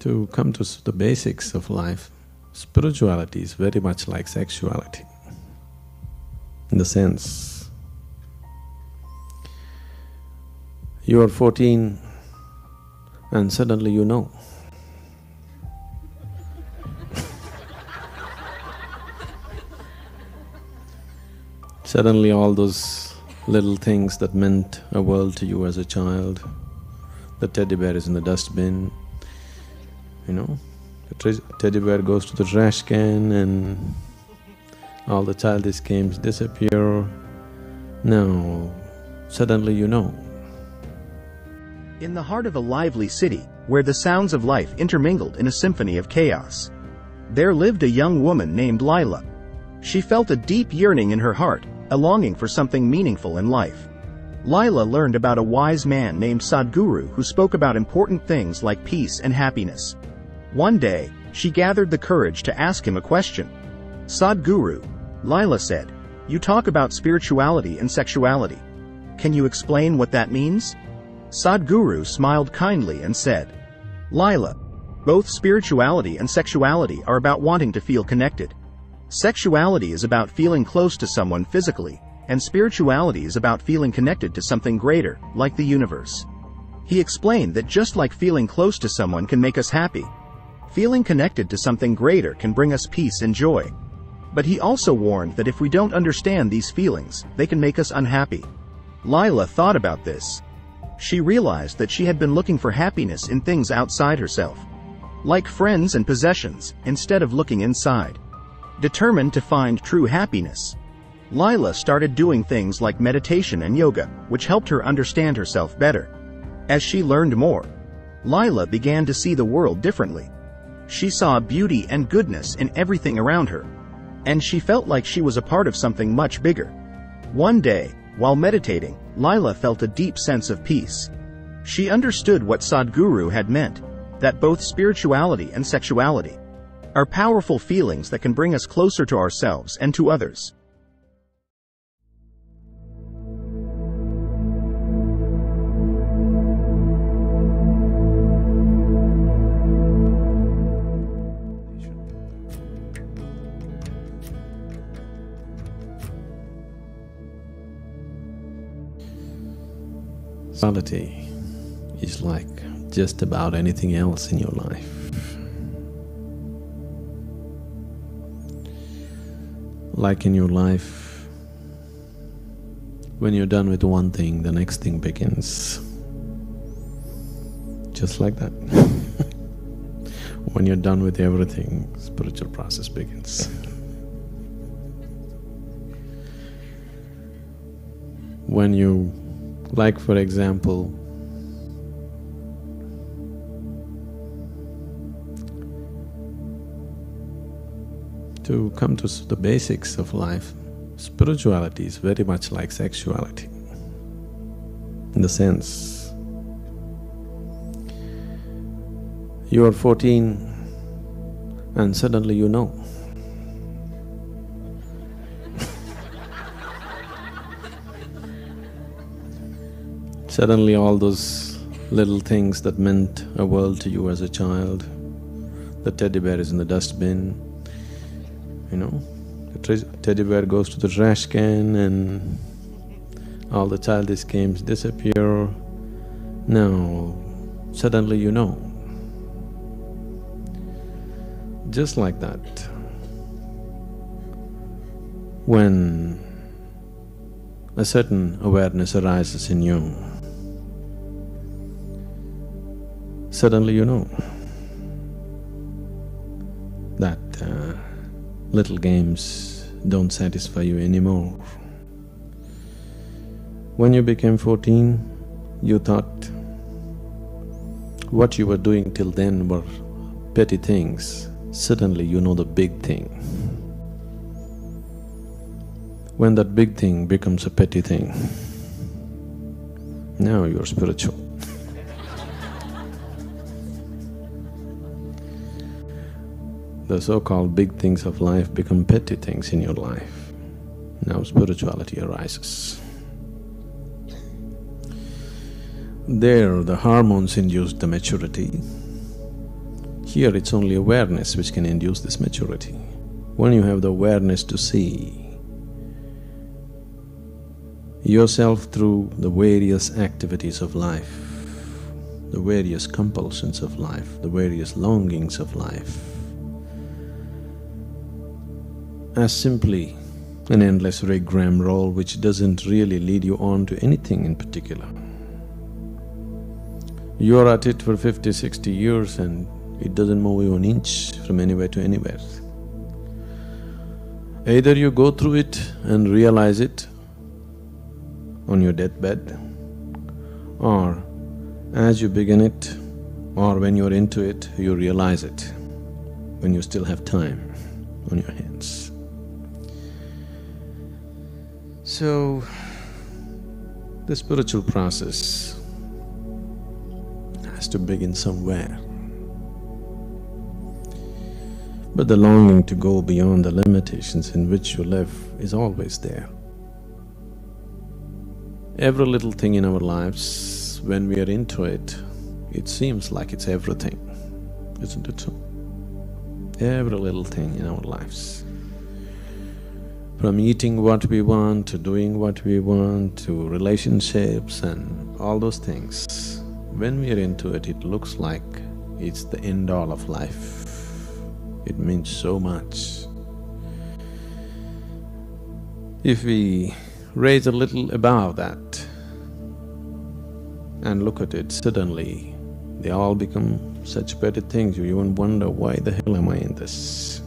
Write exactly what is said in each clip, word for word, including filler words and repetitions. to come to the basics of life, spirituality is very much like sexuality, in the sense you are fourteen and suddenly you know. Suddenly all those little things that meant a world to you as a child, the teddy bear is in the dustbin, you know, the teddy bear goes to the trash can and all the childish games disappear. Now, suddenly you know. In the heart of a lively city, where the sounds of life intermingled in a symphony of chaos, there lived a young woman named Lila. She felt a deep yearning in her heart, a longing for something meaningful in life. Lila learned about a wise man named Sadhguru who spoke about important things like peace and happiness. One day, she gathered the courage to ask him a question. "Sadhguru," Lila said, "you talk about spirituality and sexuality. Can you explain what that means?" Sadhguru smiled kindly and said, "Lila, both spirituality and sexuality are about wanting to feel connected. Sexuality is about feeling close to someone physically, and spirituality is about feeling connected to something greater, like the universe." He explained that just like feeling close to someone can make us happy, feeling connected to something greater can bring us peace and joy. But he also warned that if we don't understand these feelings, they can make us unhappy. Lila thought about this. She realized that she had been looking for happiness in things outside herself, like friends and possessions, instead of looking inside. Determined to find true happiness, Lila started doing things like meditation and yoga, which helped her understand herself better. As she learned more, Lila began to see the world differently. She saw beauty and goodness in everything around her, and she felt like she was a part of something much bigger. One day, while meditating, Lila felt a deep sense of peace. She understood what Sadhguru had meant, that both spirituality and sexuality are powerful feelings that can bring us closer to ourselves and to others. Sexuality is like just about anything else in your life. Like in your life, when you're done with one thing, the next thing begins. Just like that. When you're done with everything, spiritual process begins. When you, like for example, to come to the basics of life, spirituality is very much like sexuality, in the sense you are fourteen and suddenly you know. Suddenly all those little things that meant a world to you as a child, the teddy bear is in the dustbin, you know, the teddy bear goes to the trash can and all the childish games disappear. Now, suddenly you know. Just like that, when a certain awareness arises in you, suddenly you know that uh, little games don't satisfy you anymore. When you became fourteen, you thought what you were doing till then were petty things. Suddenly you know the big thing. When that big thing becomes a petty thing, now you're spiritual. The so-called big things of life become petty things in your life. Now spirituality arises. There, the hormones induce the maturity, Here it's only awareness which can induce this maturity. When you have the awareness to see yourself through the various activities of life, the various compulsions of life, the various longings of life, as simply an endless rig gram roll which doesn't really lead you on to anything in particular. You're at it for fifty, sixty years and it doesn't move you an inch from anywhere to anywhere. Either you go through it and realize it on your deathbed, or as you begin it, or when you're into it, you realize it when you still have time on your hands. So, the spiritual process has to begin somewhere. But the longing to go beyond the limitations in which you live is always there. Every little thing in our lives, when we are into it, it seems like it's everything, isn't it so? Every little thing in our lives. From eating what we want, to doing what we want, to relationships and all those things. When we are into it, it looks like it's the end all of life. It means so much. If we raise a little above that and look at it, suddenly they all become such petty things, you even wonder, why the hell am I in this?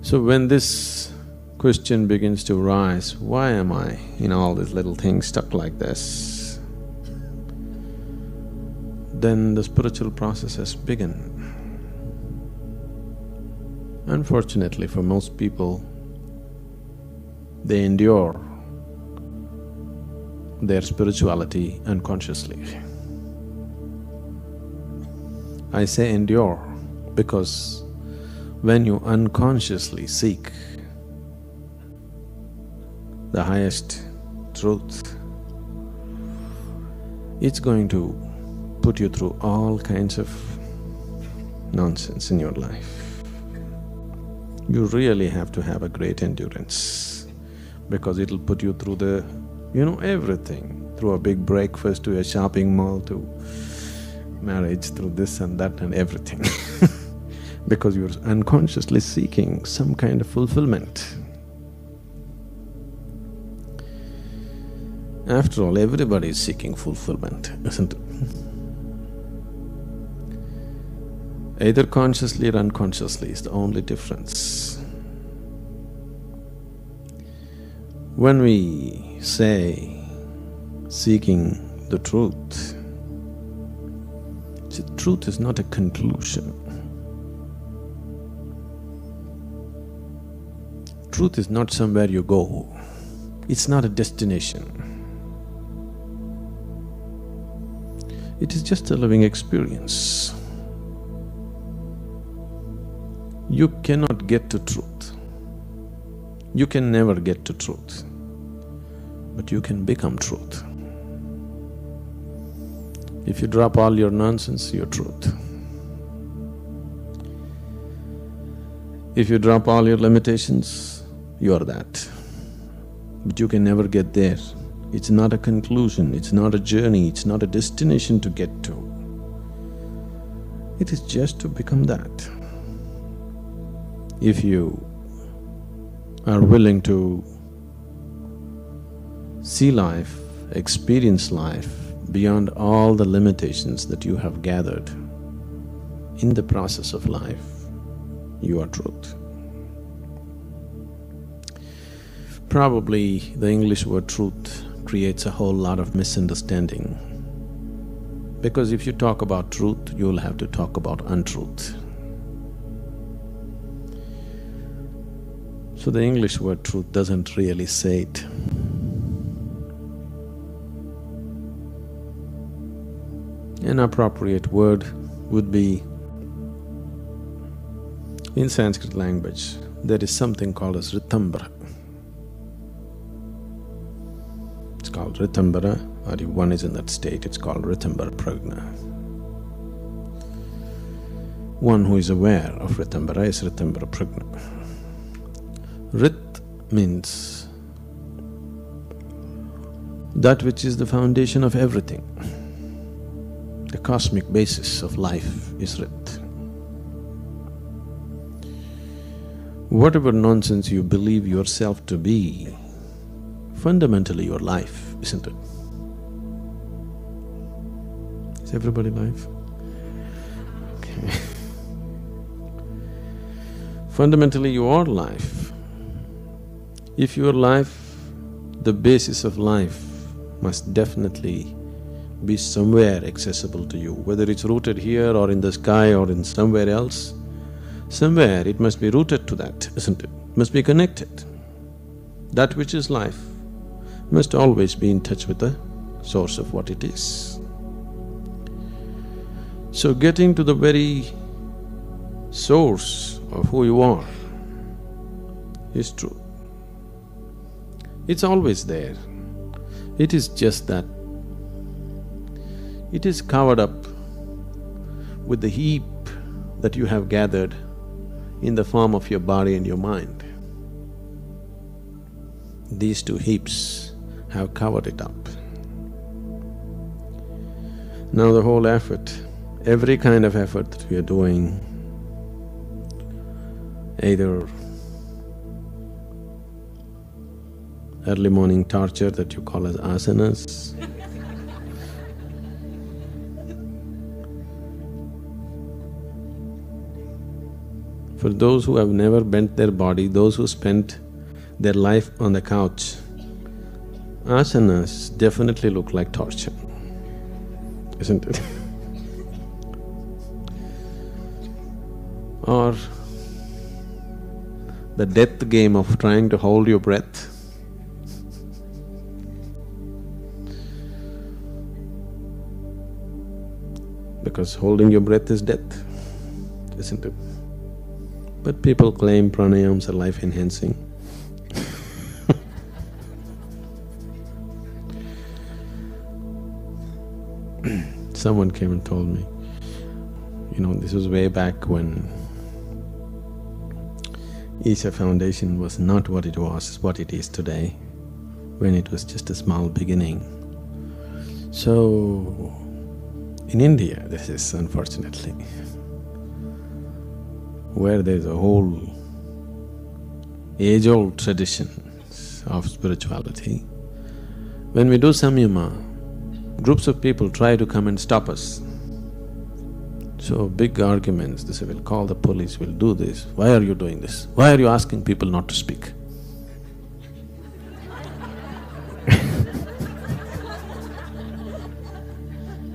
So when this question begins to arise, why am I in all these little things stuck like this? Then the spiritual process has begun. Unfortunately for most people, they endure their spirituality unconsciously. I say endure because when you unconsciously seek the highest truth, it's going to put you through all kinds of nonsense in your life. You really have to have a great endurance, because it'll put you through the, you know, everything, through a big breakfast, to a shopping mall, to marriage, through this and that and everything. Because you're unconsciously seeking some kind of fulfillment. After all, everybody is seeking fulfillment, isn't it? Either consciously or unconsciously is the only difference. When we say seeking the truth, see, truth is not a conclusion. Truth is not somewhere you go. It's not a destination. It is just a living experience. You cannot get to truth. You can never get to truth. But you can become truth. If you drop all your nonsense, you're truth. If you drop all your limitations, you are that. But you can never get there. It's not a conclusion, it's not a journey, it's not a destination to get to. It is just to become that. If you are willing to see life, experience life beyond all the limitations that you have gathered in the process of life, you are truth. Probably the English word truth creates a whole lot of misunderstanding. Because if you talk about truth, you'll have to talk about untruth. So the English word truth doesn't really say it. An appropriate word would be, in Sanskrit language, there is something called as Ritambara. Called Ritambara, or if one is in that state, it's called Ritambara Pragna. One who is aware of Ritambara is Ritambara Pragna. Rit means that which is the foundation of everything. The cosmic basis of life is Rit. Whatever nonsense you believe yourself to be, fundamentally your life, isn't it? Is everybody alive? Okay. Fundamentally your life. If your life, the basis of life must definitely be somewhere accessible to you, whether it's rooted here or in the sky or in somewhere else. Somewhere it must be rooted to that, isn't it? Must be connected. That which is life must always be in touch with the source of what it is. So getting to the very source of who you are is true. It's always there. It is just that it is covered up with the heap that you have gathered in the form of your body and your mind. These two heaps have covered it up. Now the whole effort, every kind of effort that we are doing, either early morning torture that you call as asanas, for those who have never bent their body, those who spent their life on the couch, asanas definitely look like torture, isn't it? Or the death game of trying to hold your breath. Because holding your breath is death, isn't it? But people claim pranayams are life-enhancing. Someone came and told me, you know, this was way back when Isha Foundation was not what it was, what it is today, when it was just a small beginning. So, in India, this is unfortunately, where there's a whole age-old tradition of spirituality. When we do Samyama, groups of people try to come and stop us. So big arguments, they say, we'll call the police, we'll do this, why are you doing this? Why are you asking people not to speak?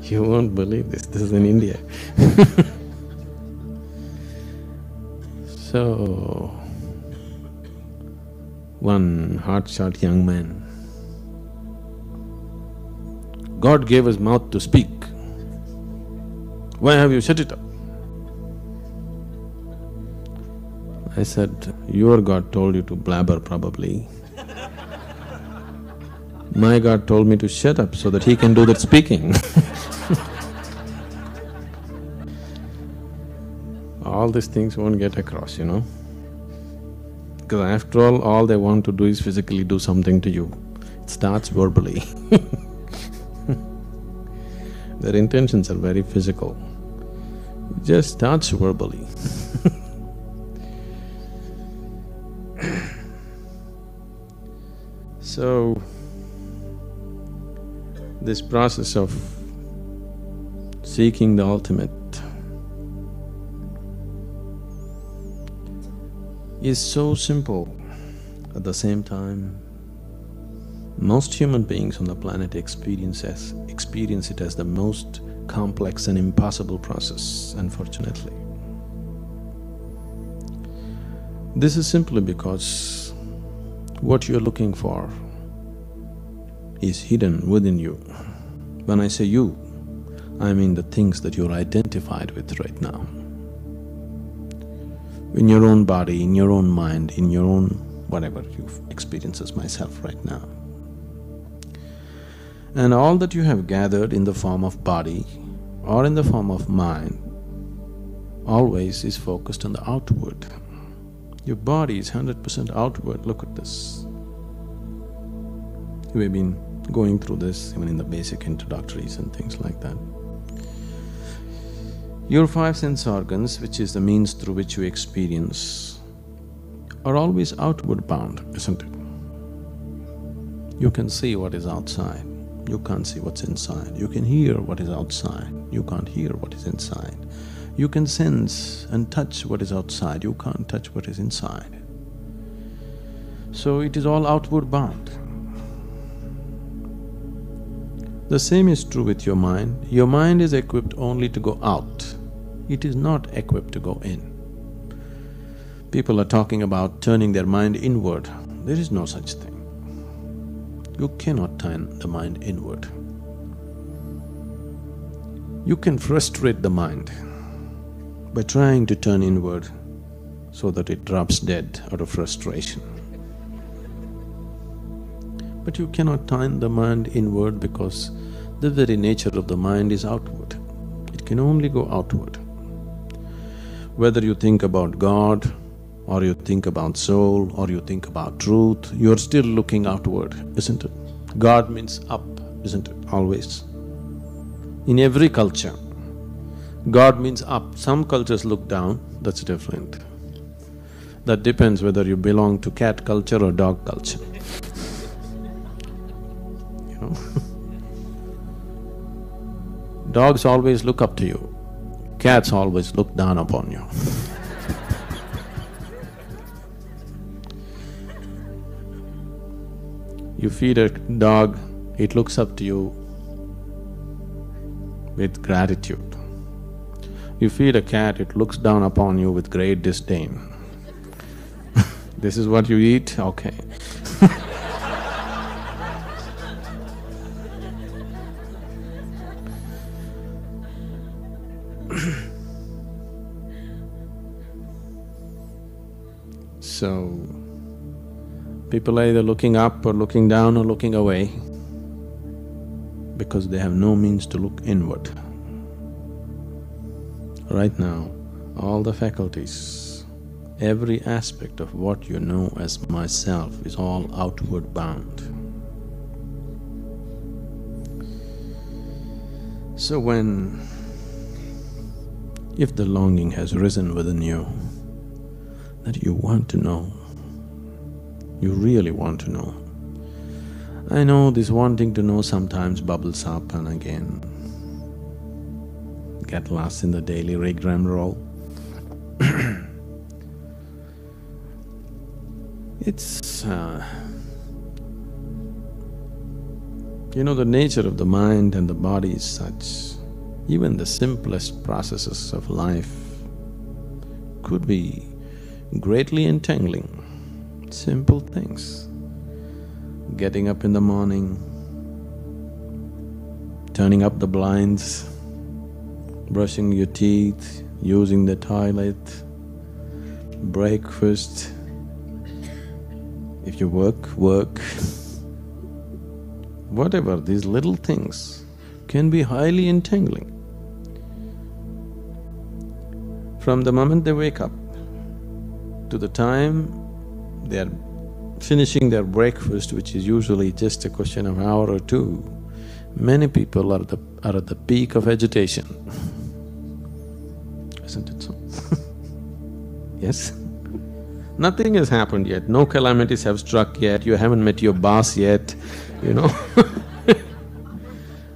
You won't believe this, this is in India. So, one hard-shot young man, God gave us mouth to speak. Why have you shut it up? I said, your God told you to blabber probably. My God told me to shut up so that He can do that speaking. All these things won't get across, you know. Because after all, all they want to do is physically do something to you. It starts verbally. Their intentions are very physical. It just starts verbally. So, this process of seeking the ultimate is so simple. At the same time, most human beings on the planet experience, as, experience it as the most complex and impossible process, unfortunately. This is simply because what you're looking for is hidden within you. When I say you, I mean the things that you're identified with right now. In your own body, in your own mind, in your own whatever you experience as myself right now. And all that you have gathered in the form of body or in the form of mind always is focused on the outward. Your body is hundred percent outward, look at this. We've been going through this even in the basic introductories and things like that. Your five sense organs, which is the means through which you experience, are always outward bound, isn't it? You can see what is outside, you can't see what's inside. You can hear what is outside, you can't hear what is inside. You can sense and touch what is outside, you can't touch what is inside. So it is all outward bound. The same is true with your mind. Your mind is equipped only to go out. It is not equipped to go in. People are talking about turning their mind inward. There is no such thing. You cannot turn the mind inward. You can frustrate the mind by trying to turn inward so that it drops dead out of frustration. But you cannot turn the mind inward because the very nature of the mind is outward. It can only go outward. Whether you think about God, or you think about soul, or you think about truth, you're still looking outward, isn't it? God means up, isn't it? Always. In every culture, God means up. Some cultures look down, that's different. That depends whether you belong to cat culture or dog culture. Dogs always look up to you, cats always look down upon you. You feed a dog, it looks up to you with gratitude. You feed a cat, it looks down upon you with great disdain. This is what you eat? Okay. So, people are either looking up or looking down or looking away because they have no means to look inward. Right now, all the faculties, every aspect of what you know as myself is all outward bound. So when… if the longing has risen within you, that you want to know, you really want to know. I know this wanting to know sometimes bubbles up and again. Get lost in the daily rigmarole roll. It's… Uh, you know, the nature of the mind and the body is such, even the simplest processes of life could be greatly entangling. Simple things. Getting up in the morning, turning up the blinds, brushing your teeth, using the toilet, breakfast. If you work, work. Whatever, these little things can be highly entangling. From the moment they wake up to the time they are finishing their breakfast, which is usually just a question of an hour or two, many people are, the, are at the peak of agitation. Isn't it so? Yes? Nothing has happened yet, no calamities have struck yet, you haven't met your boss yet, you know.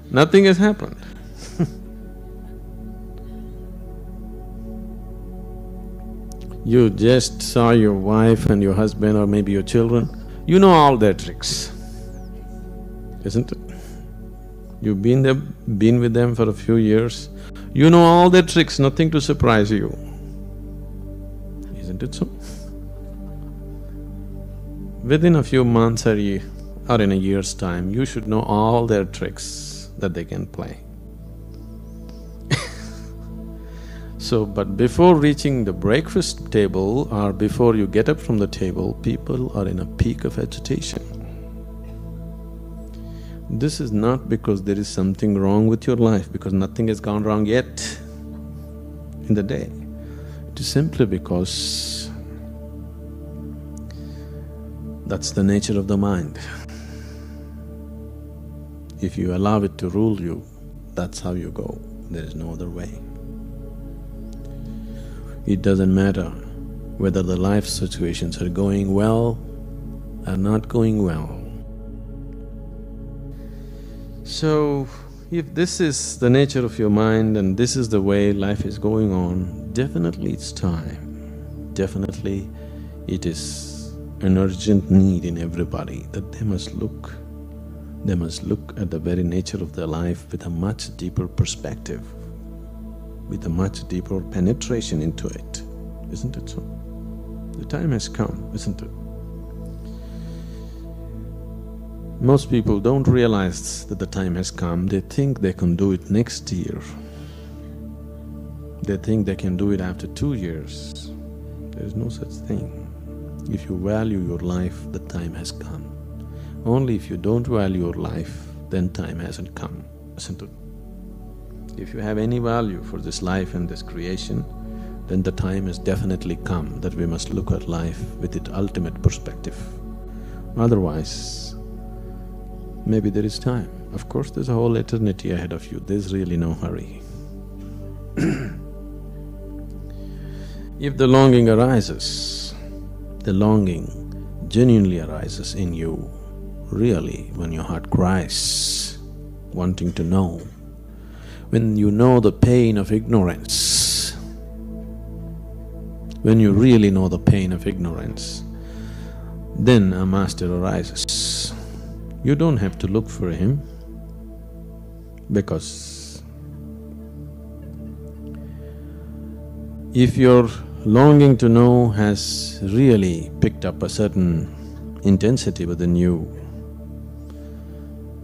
Nothing has happened. You just saw your wife and your husband or maybe your children, you know all their tricks, isn't it? You've been there, been with them for a few years, you know all their tricks, nothing to surprise you, isn't it so? Within a few months or, year, or in a year's time, you should know all their tricks that they can play. So, but before reaching the breakfast table or before you get up from the table, people are in a peak of agitation. This is not because there is something wrong with your life, because nothing has gone wrong yet in the day. It is simply because that's the nature of the mind. If you allow it to rule you, that's how you go. There is no other way. It doesn't matter whether the life situations are going well or not going well. So, if this is the nature of your mind and this is the way life is going on, definitely it's time. Definitely it is an urgent need in everybody that they must look, they must look at the very nature of their life with a much deeper perspective, with a much deeper penetration into it. Isn't it so? The time has come, isn't it? Most people don't realize that the time has come. They think they can do it next year. They think they can do it after two years. There is no such thing. If you value your life, the time has come. Only if you don't value your life, then time hasn't come, isn't it? If you have any value for this life and this creation, then the time has definitely come that we must look at life with its ultimate perspective. Otherwise, maybe there is time. Of course, there's a whole eternity ahead of you. There's really no hurry. If the longing arises, the longing genuinely arises in you, really, when your heart cries, wanting to know. When you know the pain of ignorance, when you really know the pain of ignorance, then a master arises. You don't have to look for him, because if your longing to know has really picked up a certain intensity within you,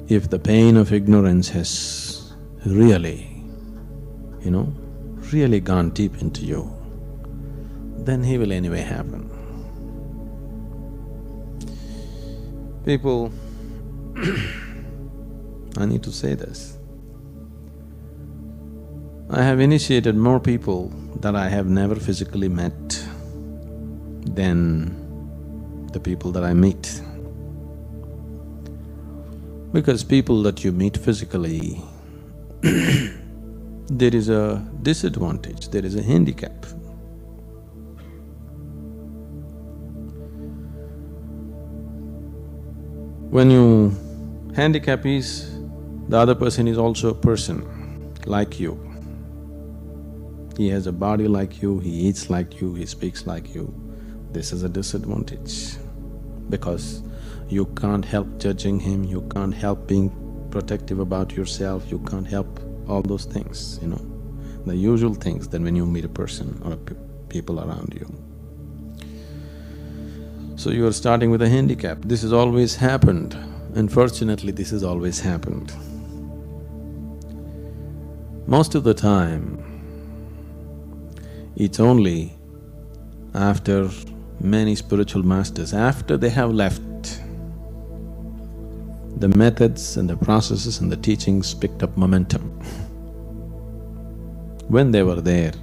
if the pain of ignorance has really, you know, really gone deep into you, then he will anyway happen. People, I need to say this. I have initiated more people that I have never physically met than the people that I meet. Because people that you meet physically, there is a disadvantage, there is a handicap. When you handicap is, the other person is also a person like you. He has a body like you, he eats like you, he speaks like you. This is a disadvantage, because you can't help judging him, you can't help being protective about yourself, you can't help all those things, you know, the usual things that when you meet a person or a pe- people around you. So you are starting with a handicap. This has always happened. Unfortunately, this has always happened. Most of the time, it's only after many spiritual masters, after they have left, the methods and the processes and the teachings picked up momentum. When they were there,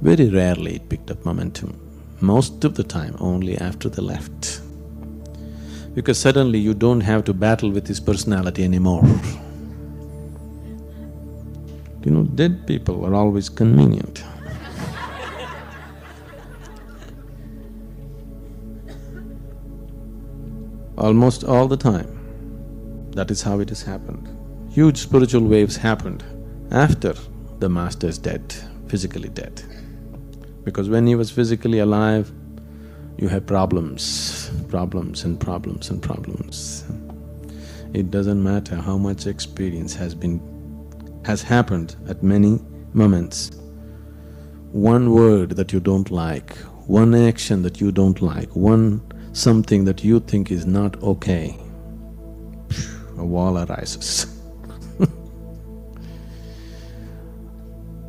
very rarely it picked up momentum. Most of the time, only after they left. Because suddenly you don't have to battle with his personality anymore. You know, dead people are always convenient. Almost all the time, that is how it has happened. Huge spiritual waves happened after the master is dead, physically dead. Because when he was physically alive, you have problems, problems and problems and problems. It doesn't matter how much experience has been… has happened at many moments. One word that you don't like, one action that you don't like, one something that you think is not okay, a wall arises.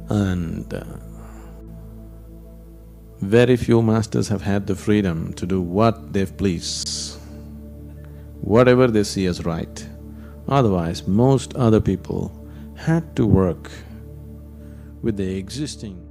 And uh, very few masters have had the freedom to do what they please, whatever they see as right. Otherwise, most other people had to work with the existing…